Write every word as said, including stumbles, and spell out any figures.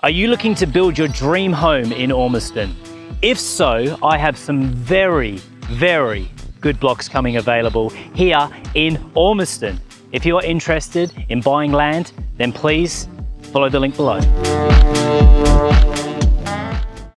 Are you looking to build your dream home in Ormiston? If so, I have some very, very good blocks coming available here in Ormiston. If you are interested in buying land, then please follow the link below.